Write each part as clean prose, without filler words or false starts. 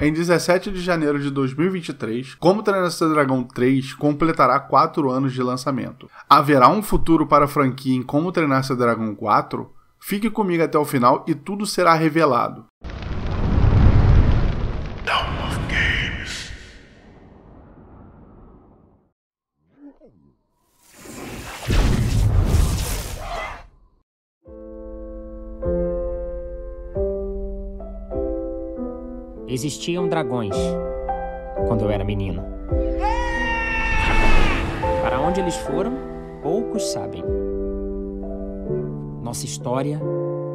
Em 17 de janeiro de 2023, Como Treinar o Seu Dragão 3 completará 4 anos de lançamento. Haverá um futuro para a franquia em Como Treinar Seu Dragão 4? Fique comigo até o final e tudo será revelado. Dawn of Games. Existiam dragões quando eu era menino. Para onde eles foram, poucos sabem. Nossa história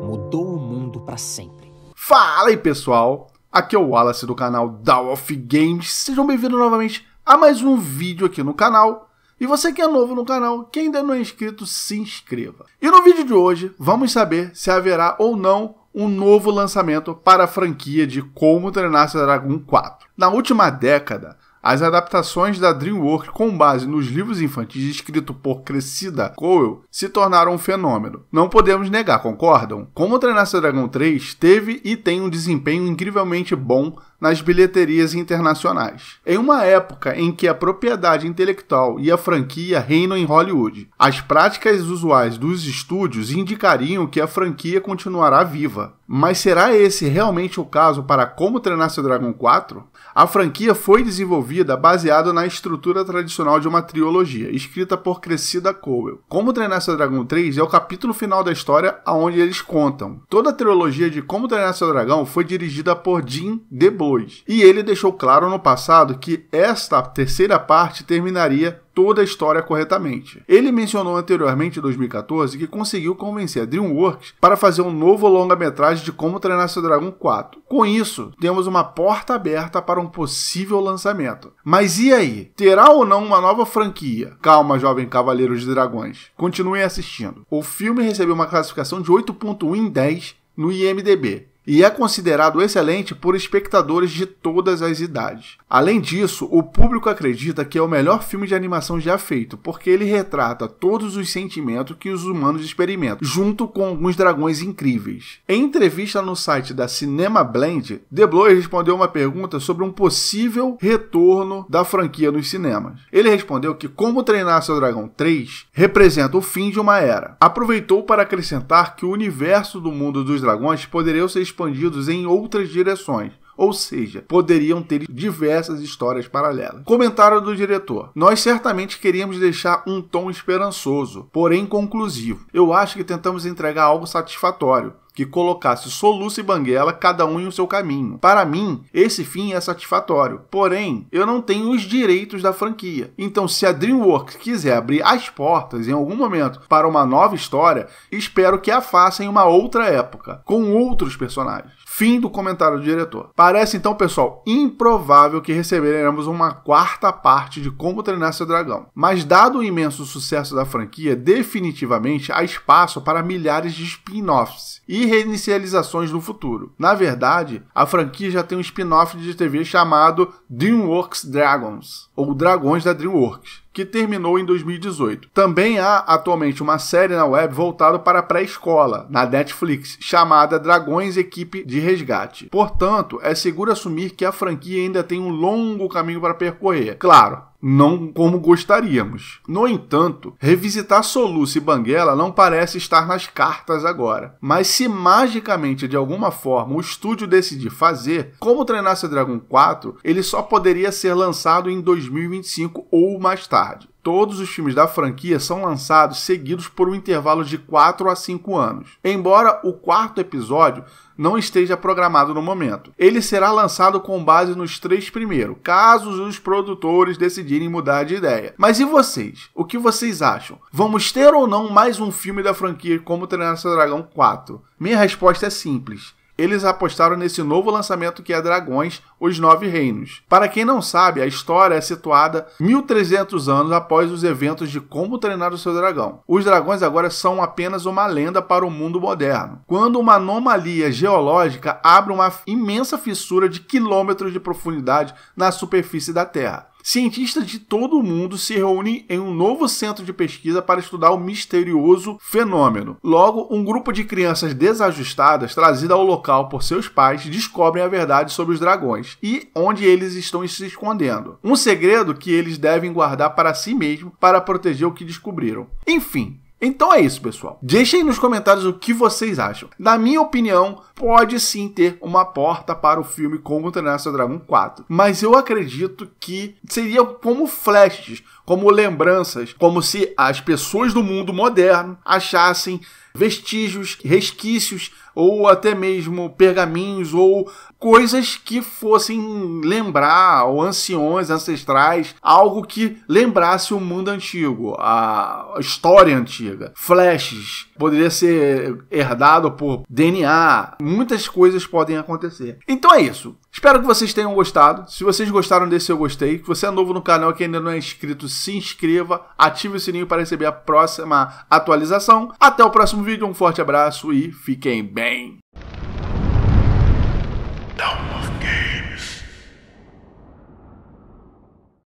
mudou o mundo para sempre. Fala aí, pessoal! Aqui é o Wallace do canal Dawn of Games. Sejam bem-vindos novamente a mais um vídeo aqui no canal. E você que é novo no canal, quem ainda não é inscrito, se inscreva. E no vídeo de hoje, vamos saber se haverá ou não um novo lançamento para a franquia de Como Treinar Seu Dragão 4. Na última década, as adaptações da DreamWorks com base nos livros infantis escritos por Cressida Cowell se tornaram um fenômeno. Não podemos negar, concordam? Como Treinar Seu Dragão 3 teve e tem um desempenho incrivelmente bom nas bilheterias internacionais. Em uma época em que a propriedade intelectual e a franquia reinam em Hollywood, as práticas usuais dos estúdios indicariam que a franquia continuará viva. Mas será esse realmente o caso para Como Treinar Seu Dragão 4? A franquia foi desenvolvida baseada na estrutura tradicional de uma trilogia, escrita por Cressida Cowell. Como Treinar Seu Dragão 3 é o capítulo final da história aonde eles contam. Toda a trilogia de Como Treinar Seu Dragão foi dirigida por Jim DeBlois. E ele deixou claro no passado que esta terceira parte terminaria toda a história corretamente. Ele mencionou anteriormente, em 2014, que conseguiu convencer a DreamWorks para fazer um novo longa-metragem de Como Treinar Seu Dragão 4. Com isso, temos uma porta aberta para um possível lançamento. Mas e aí? Terá ou não uma nova franquia? Calma, jovem cavaleiro de dragões. Continue assistindo. O filme recebeu uma classificação de 8.1 em 10 no IMDB. E é considerado excelente por espectadores de todas as idades. Além disso, o público acredita que é o melhor filme de animação já feito, porque ele retrata todos os sentimentos que os humanos experimentam, junto com alguns dragões incríveis. Em entrevista no site da CinemaBlend, DeBlois respondeu uma pergunta sobre um possível retorno da franquia nos cinemas. Ele respondeu que Como Treinar Seu Dragão 3 representa o fim de uma era. Aproveitou para acrescentar que o universo do mundo dos dragões poderia ser expandidos em outras direções, ou seja, poderiam ter diversas histórias paralelas. Comentário do diretor: nós certamente queríamos deixar um tom esperançoso, porém conclusivo. Eu acho que tentamos entregar algo satisfatório, que colocasse Soluço e Banguela cada um em seu caminho. Para mim, esse fim é satisfatório, porém, eu não tenho os direitos da franquia. Então, se a DreamWorks quiser abrir as portas em algum momento para uma nova história, espero que a faça em uma outra época, com outros personagens. Fim do comentário do diretor. Parece então, pessoal, improvável que receberemos uma quarta parte de Como Treinar Seu Dragão. Mas dado o imenso sucesso da franquia, definitivamente há espaço para milhares de spin-offs e reinicializações no futuro. Na verdade, a franquia já tem um spin-off de TV chamado DreamWorks Dragons, ou Dragões da DreamWorks, que terminou em 2018. Também há atualmente uma série na web voltada para a pré-escola, na Netflix, chamada Dragões Equipe de Resgate. Portanto, é seguro assumir que a franquia ainda tem um longo caminho para percorrer. Claro, não como gostaríamos. No entanto, revisitar Soluço e Banguela não parece estar nas cartas agora. Mas se magicamente, de alguma forma, o estúdio decidir fazer Como Treinar Seu Dragão 4, ele só poderia ser lançado em 2025 ou mais tarde. Todos os filmes da franquia são lançados seguidos por um intervalo de 4 a 5 anos. Embora o quarto episódio não esteja programado no momento, ele será lançado com base nos 3 primeiros, caso os produtores decidirem mudar de ideia. Mas e vocês? O que vocês acham? Vamos ter ou não mais um filme da franquia Como Treinar Seu Dragão 4? Minha resposta é simples. Eles apostaram nesse novo lançamento que é Dragões, Os Nove Reinos. Para quem não sabe, a história é situada 1300 anos após os eventos de Como Treinar o Seu Dragão. Os dragões agora são apenas uma lenda para o mundo moderno, quando uma anomalia geológica abre uma imensa fissura de quilômetros de profundidade na superfície da Terra, Cientistas de todo o mundo se reúnem em um novo centro de pesquisa para estudar o misterioso fenômeno. Logo, um grupo de crianças desajustadas, trazidas ao local por seus pais, descobrem a verdade sobre os dragões e onde eles estão se escondendo. Um segredo que eles devem guardar para si mesmos para proteger o que descobriram. Enfim. Então é isso, pessoal. Deixem nos comentários o que vocês acham. Na minha opinião, pode sim ter uma porta para o filme Como Treinar o Seu Dragão 4. Mas eu acredito que seria como flashes, como lembranças, como se as pessoas do mundo moderno achassem vestígios, resquícios, ou até mesmo pergaminhos, ou coisas que fossem lembrar, ou anciões, ancestrais, algo que lembrasse o mundo antigo, a história antiga. Flashes, poderia ser herdado por DNA, muitas coisas podem acontecer. Então é isso. Espero que vocês tenham gostado. Se vocês gostaram desse eu gostei. Se você é novo no canal e que ainda não é inscrito, se inscreva, ative o sininho para receber a próxima atualização. Até o próximo vídeo, um forte abraço e fiquem bem. Não.